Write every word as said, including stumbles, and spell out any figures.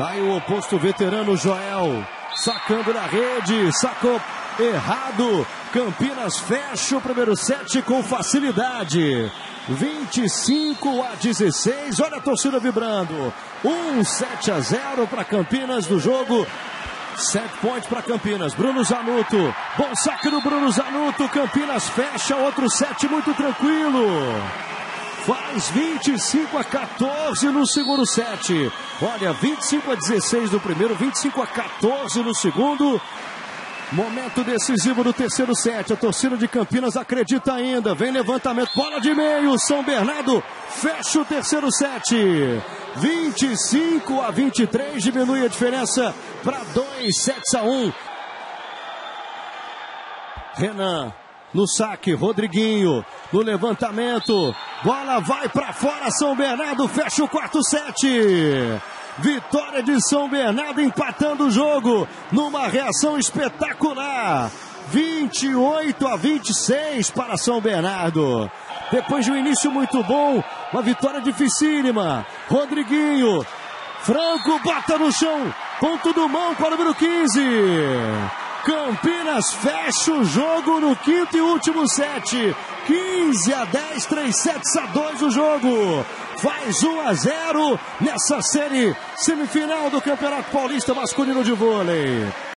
Aí o oposto veterano Joel, sacando na rede, sacou errado. Campinas fecha o primeiro set com facilidade. vinte e cinco a dezesseis, olha a torcida vibrando. um sete a zero para Campinas do jogo. Set point para Campinas, Bruno Zanuto. Bom saque do Bruno Zanuto, Campinas fecha outro set muito tranquilo. Faz vinte e cinco a quatorze no segundo set. Olha, vinte e cinco a dezesseis do primeiro, vinte e cinco a quatorze no segundo. Momento decisivo do terceiro set. A torcida de Campinas acredita ainda. Vem levantamento, bola de meio. São Bernardo fecha o terceiro set. vinte e cinco a vinte e três, diminui a diferença para dois sets a um. Renan no saque, Rodriguinho no levantamento. Bola vai para fora, São Bernardo fecha o quarto set. Vitória de São Bernardo empatando o jogo numa reação espetacular. vinte e oito a vinte e seis para São Bernardo. Depois de um início muito bom, uma vitória dificílima. Rodriguinho, Franco bota no chão, ponto do mão para o número quinze. Campinas fecha o jogo no quinto e último set. quinze a dez, três sets a dois o jogo. Faz um a zero nessa série semifinal do Campeonato Paulista Masculino de Vôlei.